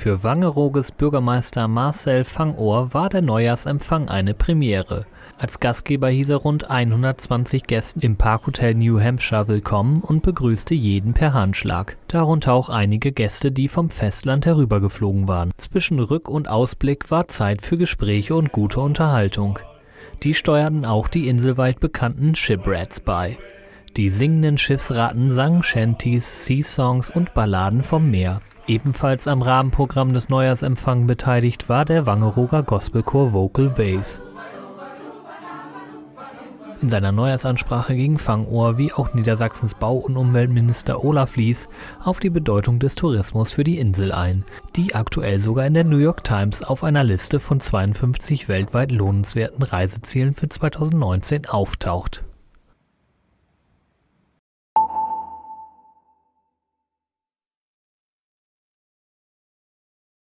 Für Wangerooges Bürgermeister Marcel Fangohr war der Neujahrsempfang eine Premiere. Als Gastgeber hieß er rund 120 Gästen im Parkhotel New Hampshire willkommen und begrüßte jeden per Handschlag. Darunter auch einige Gäste, die vom Festland herübergeflogen waren. Zwischen Rück- und Ausblick war Zeit für Gespräche und gute Unterhaltung. Die steuerten auch die inselweit bekannten Shiprats bei. Die singenden Schiffsratten sangen Shanties, Sea-Songs und Balladen vom Meer. Ebenfalls am Rahmenprogramm des Neujahrsempfangs beteiligt war der Wangerooger Gospelchor Vocal Waves. In seiner Neujahrsansprache ging Fangohr, wie auch Niedersachsens Bau- und Umweltminister Olaf Lies, auf die Bedeutung des Tourismus für die Insel ein, die aktuell sogar in der New York Times auf einer Liste von 52 weltweit lohnenswerten Reisezielen für 2019 auftaucht.